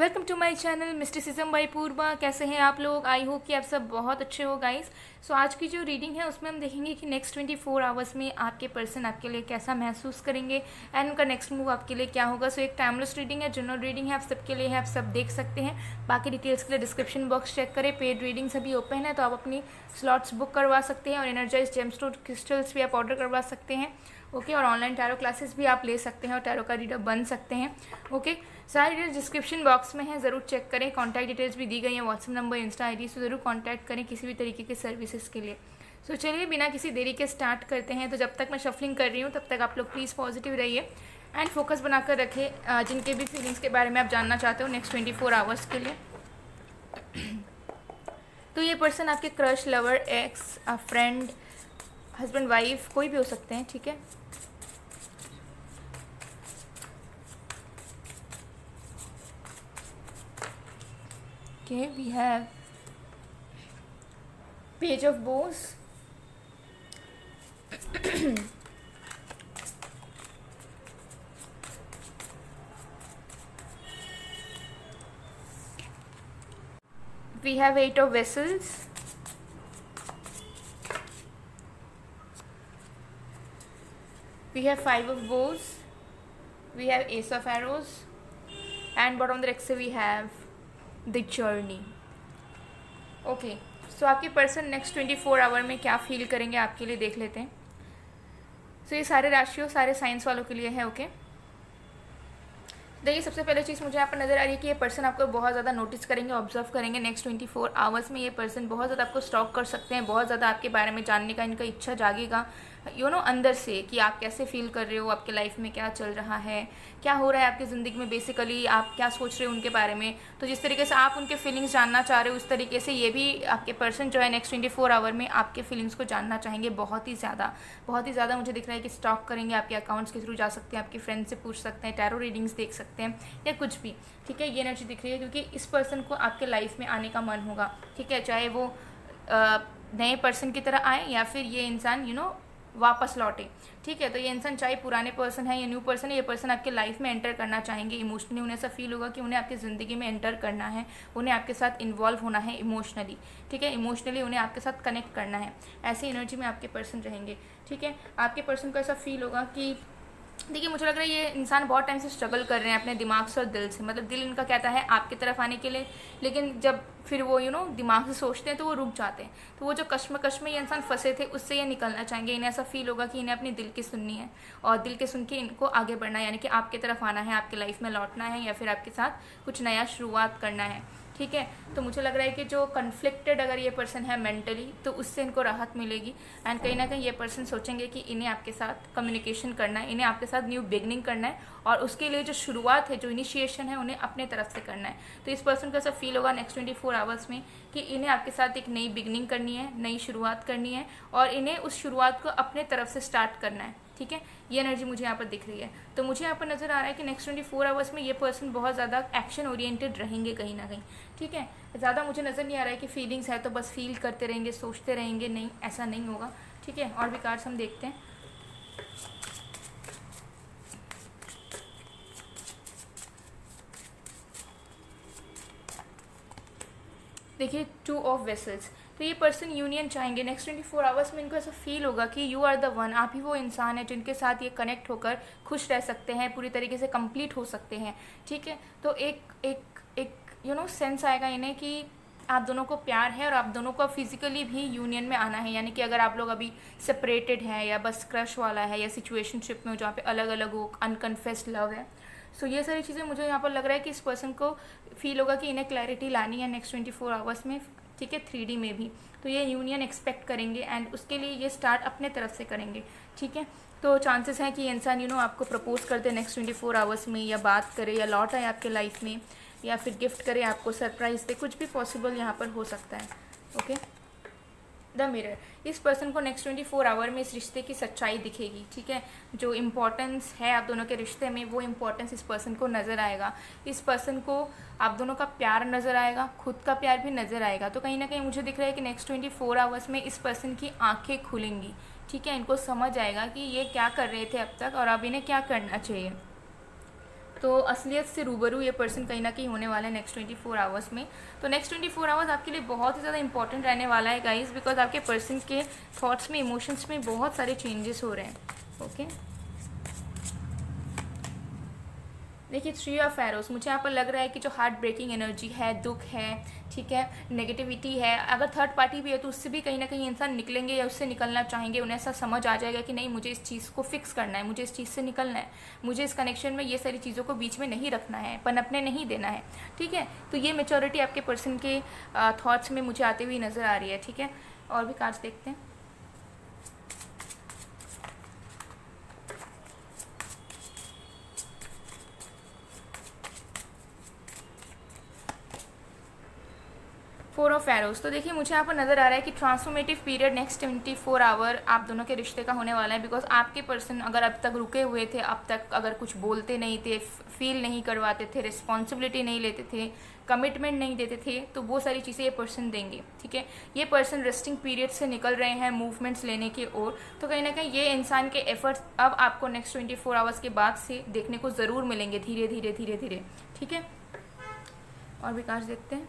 Welcome to my channel mysticism by Purba. कैसे हैं आप लोग? आई होप कि आप सब बहुत अच्छे हो गाइस। सो आज की जो रीडिंग है उसमें हम देखेंगे कि नेक्स्ट 24 आवर्स में आपके पर्सन आपके लिए कैसा महसूस करेंगे एंड उनका नेक्स्ट मूव आपके लिए क्या होगा। सो एक टाइमलेस रीडिंग है, जनरल रीडिंग है, आप सबके लिए है, आप सब देख सकते हैं। बाकी डिटेल्स के लिए डिस्क्रिप्शन बॉक्स चेक करें। पेड रीडिंग्स अभी ओपन है तो आप अपनी स्लॉट्स बुक करवा सकते हैं और एनर्जाइज जेमस्टोन क्रिस्टल्स भी आप ऑर्डर करवा सकते हैं। ओके, और ऑनलाइन टैरो क्लासेस भी आप ले सकते हैं और टैरो का रीडर बन सकते हैं। ओके, सारी डिटेल्स डिस्क्रिप्शन बॉक्स में है, ज़रूर चेक करें। कॉन्टैक्ट डिटेल्स भी दी गई हैं, WhatsApp number, Insta ID, so ज़रूर कॉन्टैक्ट करें किसी भी तरीके के सर्विसेज के लिए। सो चलिए बिना किसी देरी के स्टार्ट करते हैं। तो जब तक मैं शफलिंग कर रही हूँ तब तक आप लोग प्लीज़ पॉजिटिव रहिए एंड फोकस बनाकर रखें जिनके भी फीलिंग्स के बारे में आप जानना चाहते हो नेक्स्ट 24 आवर्स के लिए। तो ये पर्सन आपके crush, lover, ex, friend, husband, wife, कोई भी हो सकते हैं, ठीक है। Okay, we have Page of Bows, we have Eight of Vessels, we have Five of Bows, we have Ace of Arrows, and bottom of the deck we have the journey. Okay, so आपके person next 24 hour में क्या feel करेंगे आपके लिए देख लेते हैं। सो ये सारे राशियों, सारे साइंस वालों के लिए है। ओके, देखिए सबसे पहले चीज़ मुझे यहाँ पर नज़र आ रही है कि ये पर्सन आपको बहुत ज़्यादा नोटिस करेंगे, ऑब्जर्व करेंगे। नेक्स्ट 24 आवर्स में ये पर्सन बहुत ज़्यादा आपको स्टॉक कर सकते हैं, बहुत ज़्यादा आपके बारे में जानने का इनका इच्छा जागेगा, यू नो अंदर से कि आप कैसे फील कर रहे हो, आपके लाइफ में क्या चल रहा है, क्या हो रहा है आपकी ज़िंदगी में, बेसिकली आप क्या सोच रहे हो उनके बारे में। तो जिस तरीके से आप उनके फीलिंग्स जानना चाह रहे हो उस तरीके से ये भी आपके पर्सन जो है नेक्स्ट 24 आवर में आपके फीलिंग्स को जानना चाहेंगे बहुत ही ज़्यादा, बहुत ही ज़्यादा। मुझे दिख रहा है कि स्टॉक करेंगे, आपके अकाउंट्स के थ्रू जा सकते हैं, आपके फ्रेंड से पूछ सकते हैं, टैरो रीडिंग्स देख सकते हैं या कुछ भी, ठीक है। ये एनर्जी दिख रही है क्योंकि इस पर्सन को आपके लाइफ में आने का मन होगा, ठीक है। चाहे वो नए पर्सन की तरह आए या फिर ये इंसान यू नो वापस लौटे, ठीक है। तो ये इंसान चाहे पुराने पर्सन है या न्यू पर्सन है, ये पर्सन आपके लाइफ में एंटर करना चाहेंगे। इमोशनली उन्हें ऐसा फील होगा कि उन्हें आपकी ज़िंदगी में एंटर करना है, उन्हें आपके साथ इन्वॉल्व होना है इमोशनली, ठीक है। इमोशनली उन्हें आपके साथ कनेक्ट करना है, ऐसी एनर्जी में आपके पर्सन रहेंगे, ठीक है। आपके पर्सन को ऐसा फील होगा कि देखिए मुझे लग रहा है ये इंसान बहुत टाइम से स्ट्रगल कर रहे हैं अपने दिमाग से और दिल से, मतलब दिल इनका कहता है आपकी तरफ आने के लिए, लेकिन जब फिर वो यू नो दिमाग से सोचते हैं तो वो रुक जाते हैं। तो वो जो कश्मकश में ये इंसान फंसे थे उससे ये निकलना चाहेंगे। इन्हें ऐसा फील होगा कि इन्हें अपने दिल की सुननी है और दिल के सुन के इनको आगे बढ़ना है, यानी कि आपकी तरफ आना है, आपके लाइफ में लौटना है या फिर आपके साथ कुछ नया शुरुआत करना है, ठीक है। तो मुझे लग रहा है कि जो कन्फ्लिक्टेड अगर ये पर्सन है मेंटली तो उससे इनको राहत मिलेगी एंड कहीं ना कहीं ये पर्सन सोचेंगे कि इन्हें आपके साथ कम्युनिकेशन करना है, इन्हें आपके साथ न्यू बिगनिंग करना है और उसके लिए जो शुरुआत है, जो इनिशिएशन है, उन्हें अपने तरफ से करना है। तो इस पर्सन को ऐसा फील होगा नेक्स्ट 24 आवर्स में कि इन्हें आपके साथ एक नई बिगनिंग करनी है, नई शुरुआत करनी है और इन्हें उस शुरुआत को अपने तरफ से स्टार्ट करना है, ठीक है। ये एनर्जी मुझे यहाँ पर दिख रही है। तो मुझे यहाँ पर नज़र आ रहा है कि नेक्स्ट 24 आवर्स में ये पर्सन बहुत ज़्यादा एक्शन ओरिएंटेड रहेंगे कहीं ना कहीं, ठीक है। ज़्यादा मुझे नज़र नहीं आ रहा है कि फीलिंग्स है तो बस फील करते रहेंगे, सोचते रहेंगे, नहीं, ऐसा नहीं होगा, ठीक है। और भी कार्ड्स हम देखते हैं। देखिए टू ऑफ वेसल्स, तो ये पर्सन यूनियन चाहेंगे। नेक्स्ट 24 आवर्स में इनको ऐसा फील होगा कि यू आर द वन, आप ही वो इंसान है जिनके साथ ये कनेक्ट होकर खुश रह सकते हैं, पूरी तरीके से कंप्लीट हो सकते हैं, ठीक है। तो एक यू नो सेंस आएगा इन्हें कि आप दोनों को प्यार है और आप दोनों को फिजिकली भी यूनियन में आना है, यानी कि अगर आप लोग अभी सेपरेटेड हैं या बस क्रश वाला है या सिचुएशनशिप में हो जहाँ पे अलग अलग हो, अनकन्फेस्ड लव है। सो ये सारी चीज़ें मुझे यहाँ पर लग रहा है कि इस पर्सन को फील होगा कि इन्हें क्लैरिटी लानी है नेक्स्ट 24 आवर्स में, ठीक है, 3D में भी। तो ये यूनियन एक्सपेक्ट करेंगे एंड उसके लिए ये स्टार्ट अपने तरफ से करेंगे, ठीक है। तो चांसेस हैं कि इंसान यू नो आपको प्रपोज कर दे नेक्स्ट 24 आवर्स में, या बात करे या लौट आए आपके लाइफ में, या फिर गिफ्ट करे, आपको सरप्राइज़ दे, कुछ भी पॉसिबल यहाँ पर हो सकता है। ओके, द मिरर, इस पर्सन को नेक्स्ट 24 आवर में इस रिश्ते की सच्चाई दिखेगी, ठीक है। जो इम्पोर्टेंस है आप दोनों के रिश्ते में वो इम्पोर्टेंस इस पर्सन को नज़र आएगा। इस पर्सन को आप दोनों का प्यार नज़र आएगा, खुद का प्यार भी नज़र आएगा। तो कहीं ना कहीं मुझे दिख रहा है कि नेक्स्ट 24 आवर्स में इस पर्सन की आंखें खुलेंगी, ठीक है। इनको समझ आएगा कि ये क्या कर रहे थे अब तक और अब इन्हें क्या करना चाहिए, तो असलियत से रूबरू ये पर्सन कहीं ना कहीं होने वाला है नेक्स्ट 24 आवर्स में। तो नेक्स्ट 24 आवर्स आपके लिए बहुत ही ज़्यादा इंपॉर्टेंट रहने वाला है गाइस, बिकॉज आपके पर्सन के थॉट्स में, इमोशंस में बहुत सारे चेंजेस हो रहे हैं। ओके देखिए 3 ऑफ एरोस, मुझे यहाँ पर लग रहा है कि जो हार्ट ब्रेकिंग एनर्जी है, दुख है, ठीक है, नेगेटिविटी है, अगर थर्ड पार्टी भी है तो उससे भी कहीं ना कहीं इंसान निकलेंगे या उससे निकलना चाहेंगे। उन्हें ऐसा समझ आ जाएगा कि नहीं, मुझे इस चीज़ को फिक्स करना है, मुझे इस चीज़ से निकलना है, मुझे इस कनेक्शन में ये सारी चीज़ों को बीच में नहीं रखना है, पनपने नहीं देना है। ठीक है, तो ये मेच्योरिटी आपके पर्सन के थॉट्स में मुझे आते हुए नज़र आ रही है। ठीक है, और भी कार्ड्स देखते हैं। फोर ऑफ एरोस, तो देखिए मुझे यहाँ पर नज़र आ रहा है कि ट्रांसफॉर्मेटिव पीरियड नेक्स्ट 24 आवर आप दोनों के रिश्ते का होने वाला है। बिकॉज आपके पर्सन अगर अब तक रुके हुए थे, अब तक अगर कुछ बोलते नहीं थे, फील नहीं करवाते थे, रिस्पॉन्सिबिलिटी नहीं लेते थे, कमिटमेंट नहीं देते थे, तो वो सारी चीज़ें ये पर्सन देंगे। ठीक है, ये पर्सन रेस्टिंग पीरियड से निकल रहे हैं मूवमेंट्स लेने की ओर, तो कहीं ना कहीं ये इंसान के एफर्ट्स अब आपको नेक्स्ट 24 आवर्स के बाद से देखने को ज़रूर मिलेंगे, धीरे धीरे धीरे धीरे। ठीक है, और भी कार्ड्स देखते हैं।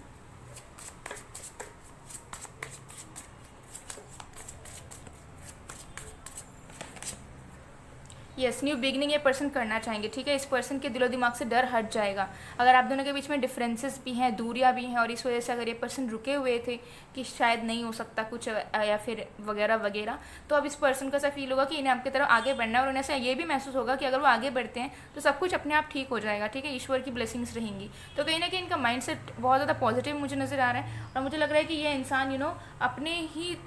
यस, न्यू बिगनिंग ये पर्सन करना चाहेंगे। ठीक है, इस पर्सन के दिलो दिमाग से डर हट जाएगा। अगर आप दोनों के बीच में डिफरेंसेस भी हैं, दूरियां भी हैं, और इस वजह से अगर ये पर्सन रुके हुए थे कि शायद नहीं हो सकता कुछ या फिर वगैरह वगैरह, तो अब इस पर्सन को ऐसा फील होगा कि इन्हें आपकी तरफ आगे बढ़ना है, और उन्हें ऐसा ये भी महसूस होगा कि अगर वो आगे बढ़ते हैं तो सब कुछ अपने आप ठीक हो जाएगा। ठीक है, ईश्वर की ब्लेसिंग्स रहेंगी। तो कहीं ना कहीं इनका माइंड सेट बहुत ज़्यादा पॉजिटिव मुझे नज़र आ रहा है, और मुझे लग रहा है कि ये इंसान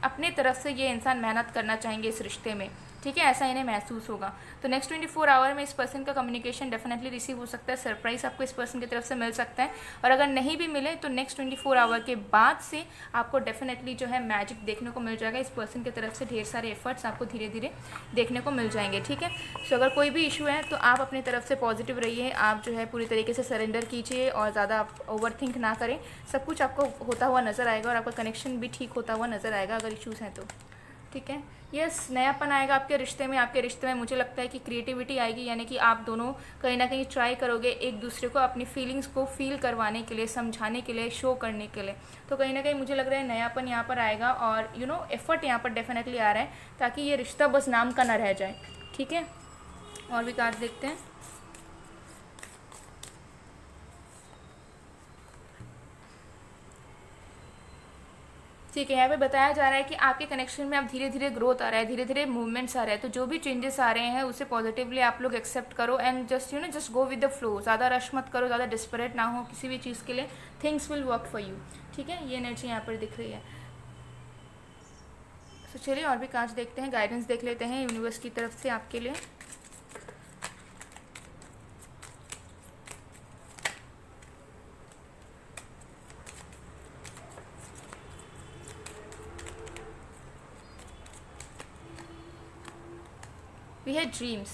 अपने तरफ से ये इंसान मेहनत करना चाहेंगे इस रिश्ते में। ठीक है, ऐसा इन्हें महसूस होगा। तो नेक्स्ट 24 आवर में इस पर्सन का कम्युनिकेशन डेफिनेटली रिसीव हो सकता है, सरप्राइज आपको इस पर्सन की तरफ से मिल सकता है, और अगर नहीं भी मिले तो नेक्स्ट 24 आवर के बाद से आपको डेफिनेटली जो है मैजिक देखने को मिल जाएगा। इस पर्सन की तरफ से ढेर सारे एफर्ट्स आपको धीरे धीरे देखने को मिल जाएंगे। ठीक है, सो अगर कोई भी इशू है तो आप अपनी तरफ से पॉजिटिव रहिए, आप जो है पूरी तरीके से सरेंडर कीजिए और ज़्यादा आप ओवरथिंक ना करें। सब कुछ आपको होता हुआ नज़र आएगा, और आपका कनेक्शन भी ठीक होता हुआ नज़र आएगा अगर इशूज़ हैं तो। ठीक है, यस, नयापन आएगा आपके रिश्ते में। आपके रिश्ते में मुझे लगता है कि क्रिएटिविटी आएगी, यानी कि आप दोनों कहीं ना कहीं ट्राई करोगे एक दूसरे को अपनी फीलिंग्स को फील करवाने के लिए, समझाने के लिए, शो करने के लिए। तो कहीं ना कहीं मुझे लग रहा है नयापन यहाँ पर आएगा, और यू नो एफर्ट यहाँ पर डेफिनेटली आ रहा है ताकि ये रिश्ता बस नाम का ना रह जाए। ठीक है, और भी कार्ड देखते हैं। ठीक है, यहाँ पे बताया जा रहा है कि आपके कनेक्शन में अब धीरे धीरे ग्रोथ आ रहा है, धीरे धीरे मूवमेंट्स आ रहा है, तो जो भी चेंजेस आ रहे हैं उसे पॉजिटिवली आप लोग एक्सेप्ट करो, and just go with the flow. ज़्यादा रश मत करो, ज़्यादा डिस्परेट ना हो किसी भी चीज़ के लिए। Things will work for you. ठीक है, ये एनर्जी यहाँ पर दिख रही है। तो चलिए और भी कांच देखते हैं, गाइडेंस देख लेते हैं यूनिवर्स की तरफ से आपके लिए। वी है ड्रीम्स।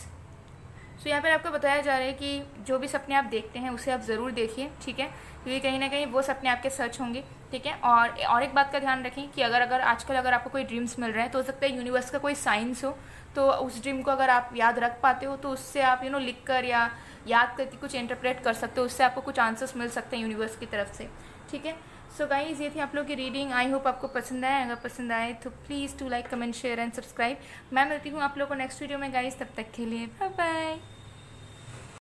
सो यहाँ पर आपको बताया जा रहा है कि जो भी सपने आप देखते हैं उसे आप ज़रूर देखिए। ठीक है, क्योंकि कहीं ना कहीं वो सपने आपके सच होंगे। ठीक है, और एक बात का ध्यान रखें कि अगर आजकल अगर आपको कोई ड्रीम्स मिल रहे हैं तो हो सकता है यूनिवर्स का कोई साइंस हो, तो उस ड्रीम को अगर आप याद रख पाते हो तो उससे आप यू नो लिख कर या याद करके कुछ इंटरप्रेट कर सकते हो, उससे आपको कुछ आंसर्स मिल सकते हैं यूनिवर्स की तरफ से। ठीक है, सो गाइज़, ये थी आप लोग की रीडिंग। आई होप आपको पसंद आए। अगर पसंद आए तो please do like, comment, share and subscribe. मैं मिलती हूँ आप लोगों को नेक्स्ट वीडियो में गाइज़, तब तक के लिए बाय बाय।